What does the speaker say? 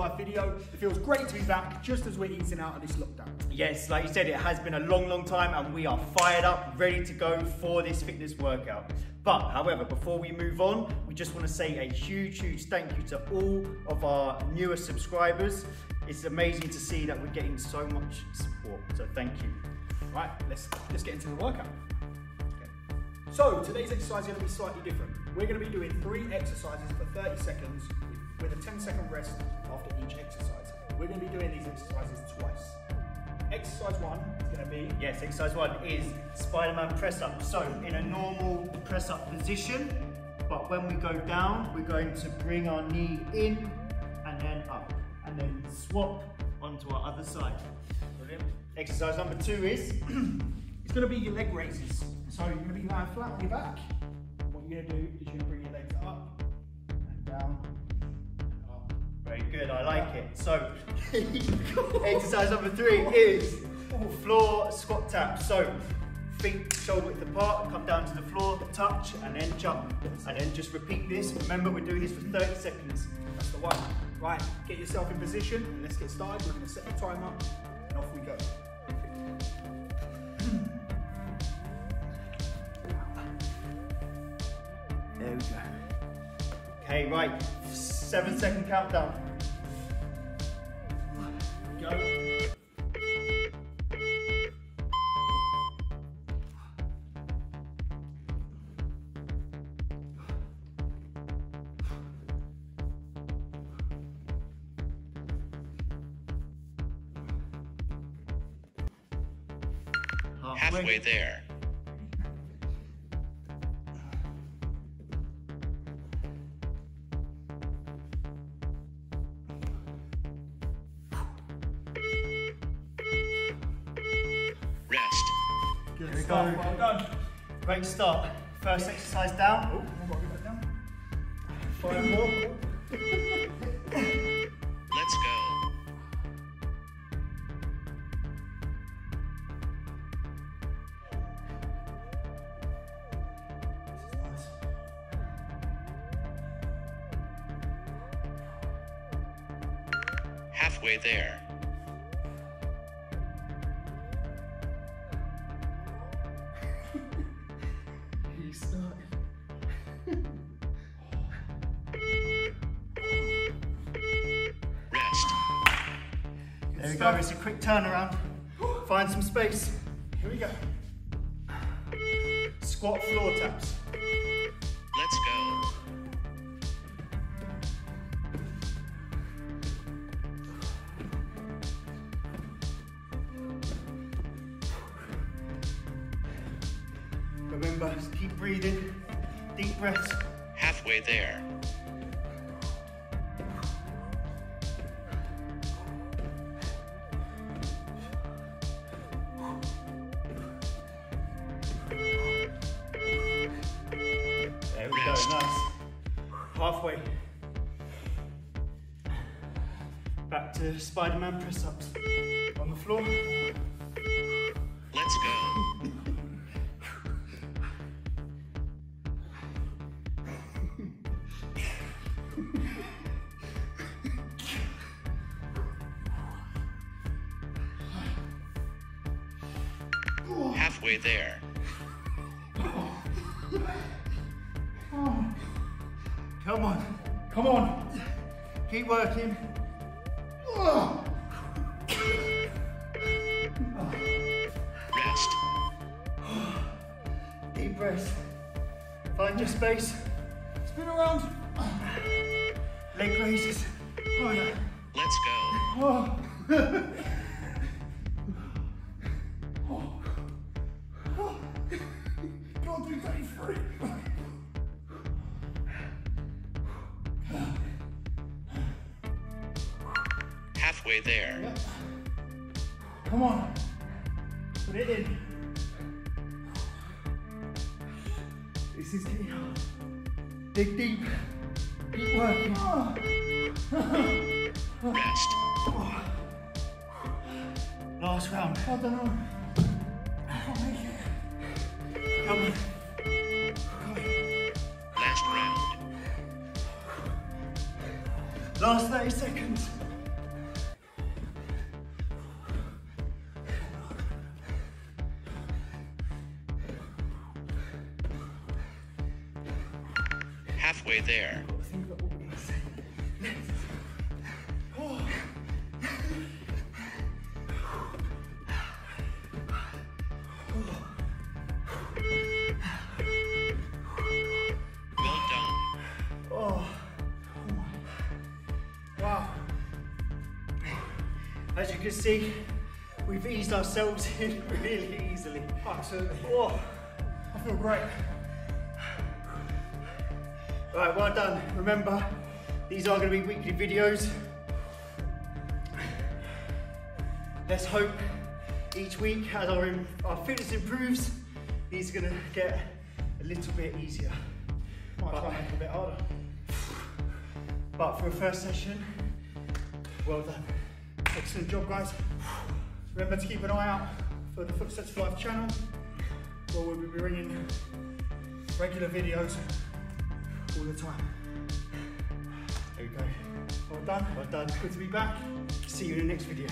Life video. It feels great to be back just as we're easing out of this lockdown. Yes, like you said, it has been a long time and we are fired up, ready to go for this fitness workout. But however, before we move on, we just want to say a huge thank you to all of our newer subscribers. It's amazing to see that we're getting so much support, so thank you. Right, let's get into the workout. So today's exercise is going to be slightly different. We're going to be doing 3 exercises for 30 seconds with a 10-second rest after each exercise. We're going to be doing these exercises twice. Exercise 1 is going to be... Yes, exercise 1 is Spider-Man press-up. So in a normal press-up position, but when we go down, we're going to bring our knee in and then up, and then swap onto our other side. Brilliant. Exercise number 2 is... It's going to be your leg raises. So you're going to be lying flat on your back. What you're going to do is you're going to bring your legs up and down and up. Very good, I like it. So exercise number 3 is floor squat tap. So feet shoulder width apart, come down to the floor, touch and then jump. And then just repeat this. Remember, we're doing this for 30 seconds. That's the one. Right, get yourself in position and let's get started. We're going to set the timer and off we go. There we go. Okay, right. 7-second countdown. Go. Halfway there. There we go. Well done. Great start. First exercise down. Oh, I've got to get that down. 5 more. Let's go. Halfway there. There we go, it's a quick turnaround. Find some space. Here we go. Squat floor taps. Let's go. Remember, just keep breathing. Deep breaths. Halfway there. Nice. Halfway. Back to Spider-Man press-ups. On the floor. Let's go. Halfway there. Come on, come on, keep working. Oh. Rest. Deep breath, find your space, spin around, leg raises. Oh, yeah. Let's go. Oh. Oh. Oh. Don't do that free. Halfway there. Yep. Come on. Put it in. This is getting hard. Dig deep. Keep working. Rest. Last round. I don't know. I can't make it. Come on. Last round. Last 30 seconds. halfway there. As you can see, we've eased ourselves in really easily. Absolutely. Whoa, I feel great. Right, well done. Remember, these are going to be weekly videos. Let's hope each week, as our fitness improves, these are going to get a little bit easier. Might try and make it a bit harder. But for a first session, well done. Excellent job, guys. Remember to keep an eye out for the Footsteps for Life channel, where we'll be bringing regular videos all the time. There we go. Well done. Well done. Good to be back. See you in the next video.